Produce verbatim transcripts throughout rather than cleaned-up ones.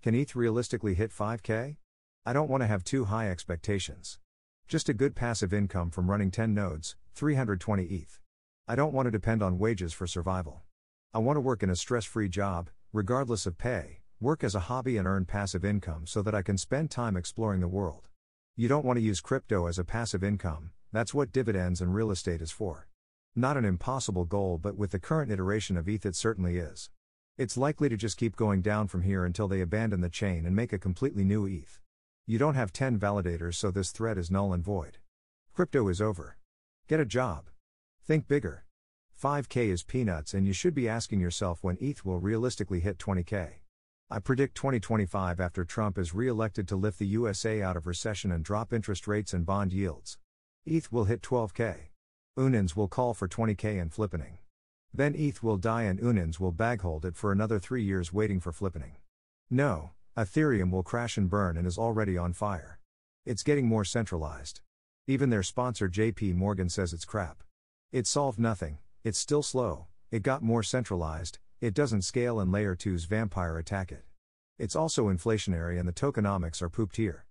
Can E T H realistically hit five K? I don't want to have too high expectations. Just a good passive income from running ten nodes, three hundred twenty E T H. I don't want to depend on wages for survival. I want to work in a stress-free job, regardless of pay, work as a hobby and earn passive income so that I can spend time exploring the world. You don't want to use crypto as a passive income, that's what dividends and real estate is for. Not an impossible goal, but with the current iteration of E T H it certainly is. It's likely to just keep going down from here until they abandon the chain and make a completely new E T H. You don't have ten validators, so this thread is null and void. Crypto is over. Get a job. Think bigger. five K is peanuts, and you should be asking yourself when E T H will realistically hit twenty K. I predict twenty twenty-five, after Trump is re-elected, to lift the U S A out of recession and drop interest rates and bond yields. E T H will hit twelve K. U N Is will call for twenty K and flippening. Then E T H will die and U N Is will baghold it for another three years waiting for flippening. No, Ethereum will crash and burn and is already on fire. It's getting more centralized. Even their sponsor J P Morgan says it's crap. It solved nothing, it's still slow, it got more centralized, it doesn't scale, and layer two's vampire attack it. It's also inflationary and the tokenomics are pooped here.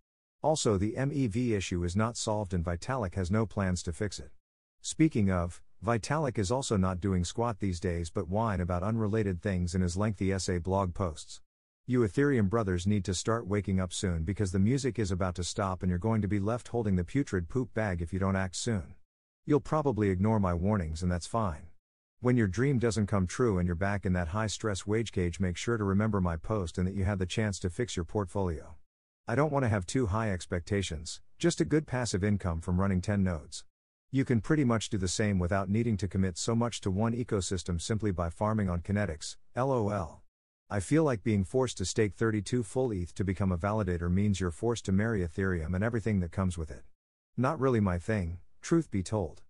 Also, the M E V issue is not solved and Vitalik has no plans to fix it. Speaking of, Vitalik is also not doing squat these days but whine about unrelated things in his lengthy essay blog posts. You Ethereum brothers need to start waking up soon, because the music is about to stop and you're going to be left holding the putrid poop bag if you don't act soon. You'll probably ignore my warnings, and that's fine. When your dream doesn't come true and you're back in that high-stress wage cage, make sure to remember my post and that you had the chance to fix your portfolio. I don't want to have too high expectations, just a good passive income from running ten nodes. You can pretty much do the same without needing to commit so much to one ecosystem simply by farming on kinetics, lol. I feel like being forced to stake thirty-two full E T H to become a validator means you're forced to marry Ethereum and everything that comes with it. Not really my thing, truth be told.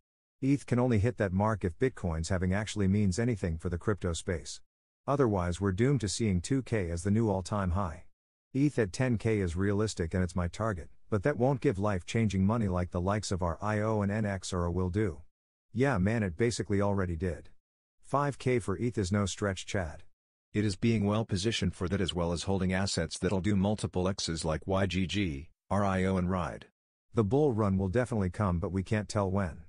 E T H can only hit that mark if Bitcoin's halving actually means anything for the crypto space. Otherwise we're doomed to seeing two K as the new all-time high. E T H at ten K is realistic and it's my target, but that won't give life-changing money like the likes of R I O and N X or a will do. Yeah man, it basically already did. five K for E T H is no stretch, Chad. It is being well positioned for that, as well as holding assets that'll do multiple X's like Y G G, R I O and Ride. The bull run will definitely come, but we can't tell when.